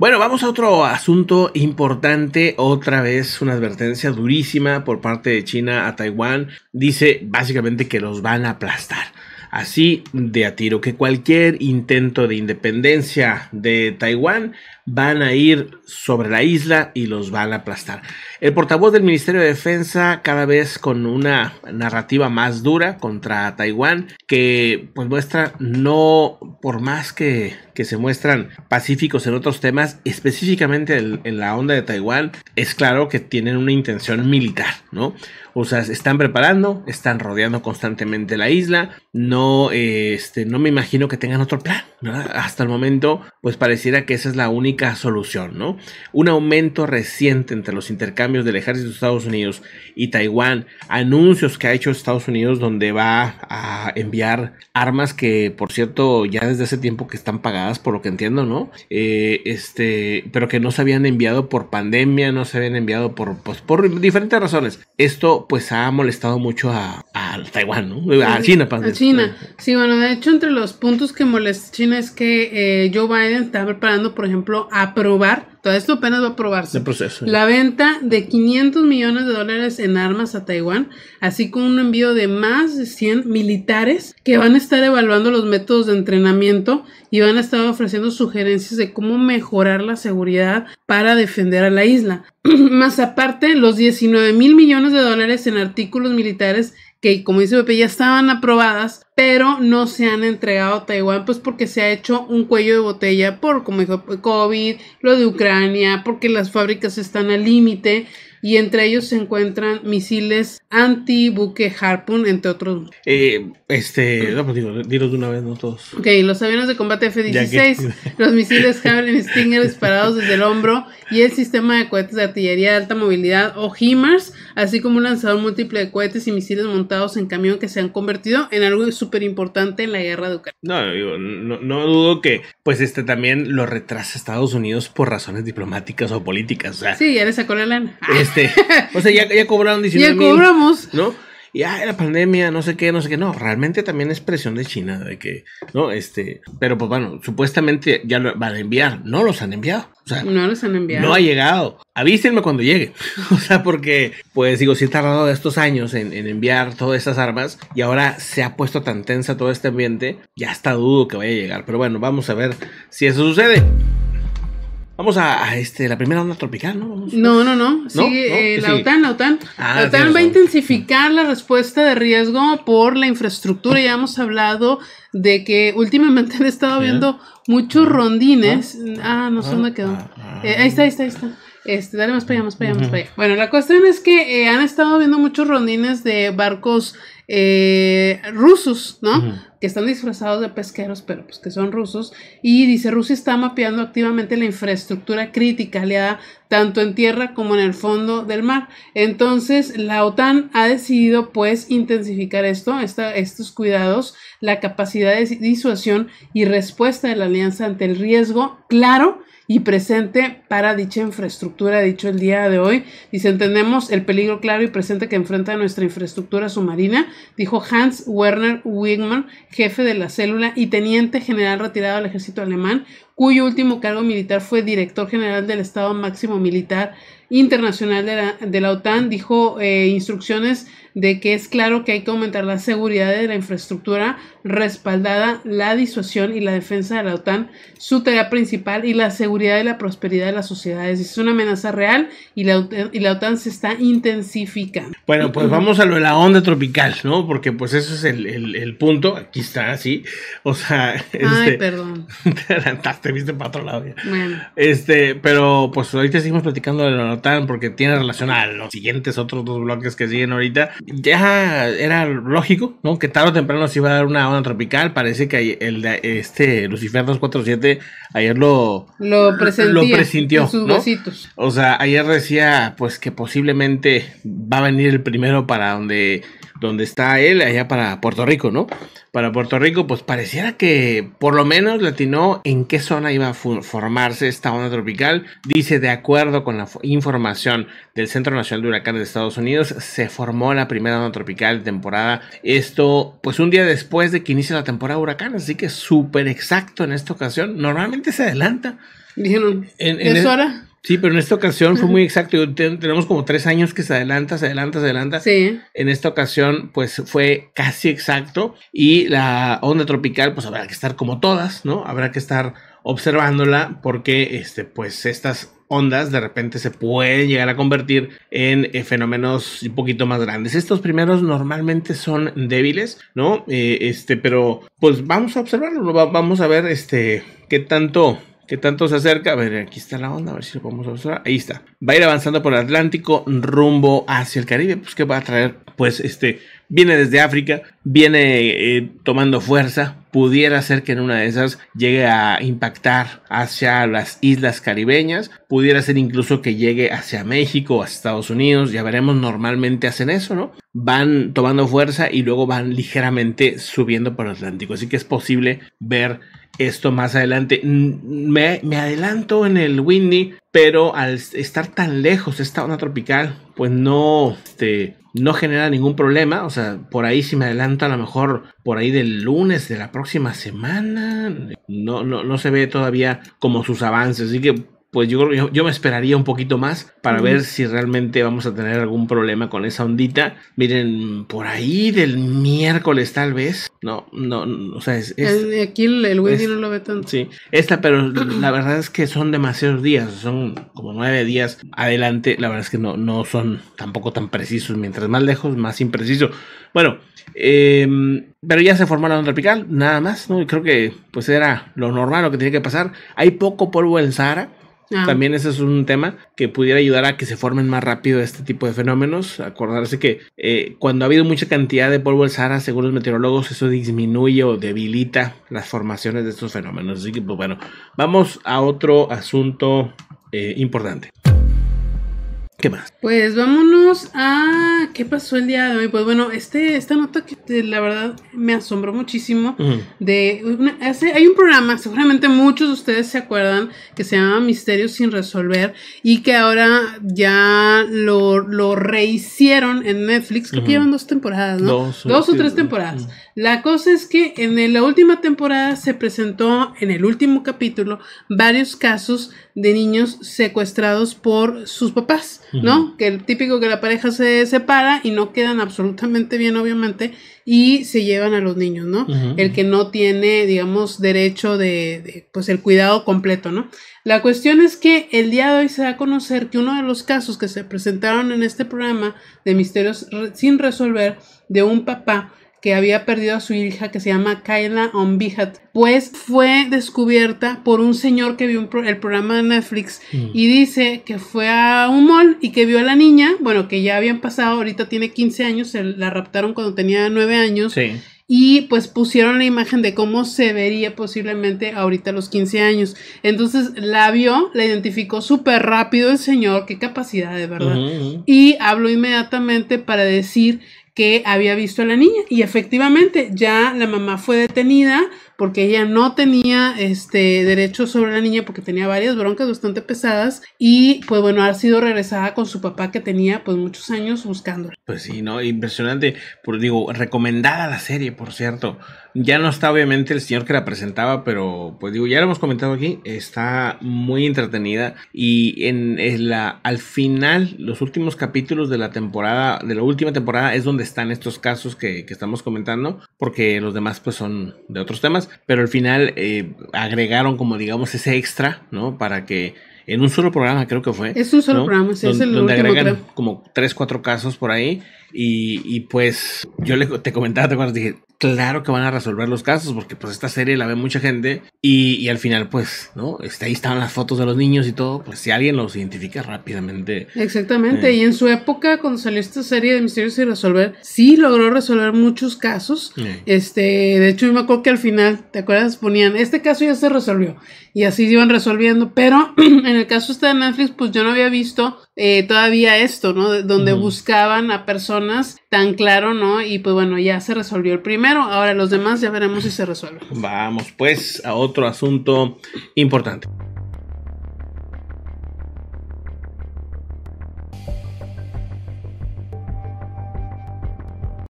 Bueno, vamos a otro asunto importante. Otra vez una advertencia durísima por parte de China a Taiwán. Dice básicamente que los van a aplastar. Así de a tiro, que cualquier intento de independencia de Taiwán van a ir sobre la isla y los van a aplastar. El portavoz del Ministerio de Defensa, cada vez con una narrativa más dura contra Taiwán, que pues muestra, no por más que se muestran pacíficos en otros temas, específicamente en la onda de Taiwán, es claro que tienen una intención militar, ¿no? O sea, se están preparando, están rodeando constantemente la isla. No me imagino que tengan otro plan, ¿verdad? Hasta el momento, pues pareciera que esa es la única solución, ¿no? Un aumento reciente entre los intercambios del ejército de Estados Unidos y Taiwán, anuncios que ha hecho Estados Unidos donde va a enviar armas que, por cierto, ya desde hace tiempo que están pagadas, por lo que entiendo, ¿no? Pero que no se habían enviado por pandemia, no se habían enviado por diferentes razones. Esto, pues, ha molestado mucho a Taiwán, ¿no? A China, perdón. China. Sí, bueno, de hecho, entre los puntos que molesta China es que Joe Biden está preparando, por ejemplo, aprobar, todo esto apenas va a aprobarse, el proceso, la venta de $500 millones en armas a Taiwán, así como un envío de más de 100 militares que van a estar evaluando los métodos de entrenamiento y van a estar ofreciendo sugerencias de cómo mejorar la seguridad para defender a la isla. Más aparte, los $19 mil millones en artículos militares que, como dice Pepe, ya estaban aprobadas, pero no se han entregado a Taiwán, pues porque se ha hecho un cuello de botella por, como dijo, COVID, lo de Ucrania, porque las fábricas están al límite, y entre ellos se encuentran misiles antibuque Harpoon, entre otros. No, pues dilos de una vez, no todos. Ok, los aviones de combate F-16, los misiles Javelin-Stinger disparados desde el hombro y el sistema de cohetes de artillería de alta movilidad o HIMARS, así como un lanzador múltiple de cohetes y misiles montados en camión que se han convertido en algo súper importante en la guerra de Ucrania. No dudo que pues también lo retrasa Estados Unidos por razones diplomáticas o políticas. O sea, sí, ya le sacó la lana. Ya cobraron 19 mil. Ya cobramos. ¿No? Ya la pandemia, no sé qué. No, realmente también es presión de China de que, ¿no? Pero pues bueno, supuestamente ya lo van a enviar. No los han enviado. O sea, no los han enviado. No ha llegado. Avísenme cuando llegue. O sea, porque, pues digo, sí ha tardado estos años en enviar todas estas armas y ahora se ha puesto tan tensa todo este ambiente. Ya hasta dudo que vaya a llegar. Pero bueno, vamos a ver si eso sucede. Vamos a la primera onda tropical, ¿no? No. Sigue la OTAN. La OTAN va a intensificar la respuesta de riesgo por la infraestructura. Ya hemos hablado de que últimamente han estado viendo muchos rondines. ¿Dónde quedó? Ahí está. Dale más para allá. Bueno, la cuestión es que han estado viendo muchos rondines de barcos rusos, ¿no? Que están disfrazados de pesqueros, pero pues que son rusos. Y dice, Rusia está mapeando activamente la infraestructura crítica aliada tanto en tierra como en el fondo del mar. Entonces, la OTAN ha decidido, pues, intensificar estos cuidados, la capacidad de disuasión y respuesta de la alianza ante el riesgo claro y presente para dicha infraestructura, dicho el día de hoy. Dice, entendemos el peligro claro y presente que enfrenta nuestra infraestructura submarina, dijo Hans Werner Wigmann, jefe de la célula y teniente general retirado del ejército alemán, cuyo último cargo militar fue director general del Estado Máximo Militar Internacional de la OTAN. Dijo instrucciones de que es claro que hay que aumentar la seguridad de la infraestructura respaldada, la disuasión y la defensa de la OTAN, su tarea principal, y la seguridad y la prosperidad de las sociedades. Es una amenaza real y la OTAN se está intensificando. Bueno, pues vamos a lo de la onda tropical, ¿no? Porque pues eso es el punto. Aquí está, sí. O sea... Ay, perdón. Te adelantaste. Viste para otro lado ya. Bueno. Pero pues ahorita seguimos platicando de la OTAN porque tiene relación a los siguientes otros dos bloques que siguen ahorita. Ya era lógico, ¿no? Que tarde o temprano se iba a dar una onda tropical. Parece que el de Lucifer 247 ayer lo presintió, sus, ¿no? Besitos. O sea, ayer decía pues que posiblemente va a venir el primero para donde está él, allá para Puerto Rico, ¿no? Para Puerto Rico, pues pareciera que por lo menos le atinó en qué zona iba a formarse esta onda tropical. Dice, de acuerdo con la información del Centro Nacional de Huracanes de Estados Unidos, se formó la primera onda tropical de temporada. Esto, pues un día después de que inicie la temporada de huracanes, así que súper exacto en esta ocasión. Normalmente se adelanta. Dijeron, ¿es hora? Sí, pero en esta ocasión fue muy exacto. Tenemos como 3 años que se adelanta. Sí. En esta ocasión, pues, fue casi exacto. Y la onda tropical, pues, habrá que estar como todas, ¿no? Habrá que estar observándola porque, pues, estas ondas de repente se pueden llegar a convertir en fenómenos un poquito más grandes. Estos primeros normalmente son débiles, ¿no? Pero, pues, vamos a observarlo. Vamos a ver, qué tanto se acerca. A ver, aquí está la onda, a ver si lo podemos observar. Ahí está. Va a ir avanzando por el Atlántico rumbo hacia el Caribe. Pues, ¿qué va a traer? Pues, viene desde África, viene tomando fuerza. Pudiera ser que en una de esas llegue a impactar hacia las islas caribeñas. Pudiera ser incluso que llegue hacia México, a Estados Unidos. Ya veremos, normalmente hacen eso, ¿no? Van tomando fuerza y luego van ligeramente subiendo por el Atlántico. Así que es posible ver esto más adelante. Me adelanto en el Windy, pero al estar tan lejos esta onda tropical, pues no genera ningún problema. O sea, por ahí si me adelanto, a lo mejor por ahí del lunes de la próxima semana, no se ve todavía como sus avances. Así que, pues, yo me esperaría un poquito más para ver si realmente vamos a tener algún problema con esa ondita. Miren, por ahí del miércoles tal vez. No, o sea, aquí el Windy no lo ve tanto. Sí, pero la verdad es que son demasiados días, son como 9 días adelante. La verdad es que no son tampoco tan precisos. Mientras más lejos, más impreciso. Bueno, pero ya se formó la onda tropical, nada más, ¿no? Y creo que, pues, era lo normal, lo que tenía que pasar. Hay poco polvo en Sahara. También ese es un tema que pudiera ayudar a que se formen más rápido este tipo de fenómenos. Acordarse que cuando ha habido mucha cantidad de polvo del Sahara, según los meteorólogos, eso disminuye o debilita las formaciones de estos fenómenos. Así que, pues, bueno, vamos a otro asunto importante. ¿Qué más? Pues vámonos a qué pasó el día de hoy. Pues bueno, esta nota que la verdad me asombró muchísimo. Hay un programa, seguramente muchos de ustedes se acuerdan, que se llama Misterios sin Resolver, y que ahora ya lo rehicieron en Netflix. Creo que llevan 2 temporadas, ¿no? Dos o tres temporadas. La cosa es que en la última temporada se presentó, en el último capítulo, varios casos de niños secuestrados por sus papás, ¿no? Que el típico que la pareja se separa y no quedan absolutamente bien, obviamente, y se llevan a los niños, ¿no? El que no tiene, digamos, derecho de pues, el cuidado completo, ¿no? La cuestión es que el día de hoy se da a conocer que uno de los casos que se presentaron en este programa de Misterios sin Resolver, de un papá que había perdido a su hija, que se llama Kaila Onbihat, pues fue descubierta por un señor que vio el programa de Netflix, y dice que fue a un mall y que vio a la niña, bueno, que ya habían pasado, ahorita tiene 15 años, la raptaron cuando tenía 9 años, sí. Y pues pusieron la imagen de cómo se vería posiblemente ahorita a los 15 años. Entonces la vio, la identificó súper rápido el señor, qué capacidad de verdad, y habló inmediatamente para decir que había visto a la niña, y efectivamente ya la mamá fue detenida porque ella no tenía derecho sobre la niña, porque tenía varias broncas bastante pesadas, y pues bueno, ha sido regresada con su papá, que tenía pues muchos años buscándola. Pues sí, ¿no? Impresionante. Pues digo, recomendada la serie, por cierto. Ya no está obviamente el señor que la presentaba, pero pues digo, ya lo hemos comentado aquí, está muy entretenida, y al final, los últimos capítulos de la temporada, de la última temporada, es donde están estos casos que estamos comentando, porque los demás pues son de otros temas, pero al final agregaron como, digamos, ese extra, ¿no? Para que en un solo programa, creo que fue. Es un solo, ¿no?, programa, sí, es el donde último, agregan creo, como 3, 4 casos por ahí. Y pues yo te comentaba, te acuerdas, dije, claro que van a resolver los casos, porque pues esta serie la ve mucha gente, y al final pues, ¿no? Ahí estaban las fotos de los niños y todo, pues si alguien los identifica rápidamente. Exactamente, y en su época cuando salió esta serie de Misterios sin Resolver, sí logró resolver muchos casos. De hecho yo me acuerdo que al final, ¿te acuerdas? Ponían, este caso ya se resolvió, y así se iban resolviendo, pero en el caso de Netflix, pues yo no había visto todavía esto, ¿no? Donde buscaban a personas tan claro, ¿no? Y pues bueno, ya se resolvió el primero, ahora los demás ya veremos si se resuelven. Vamos pues a otro asunto importante.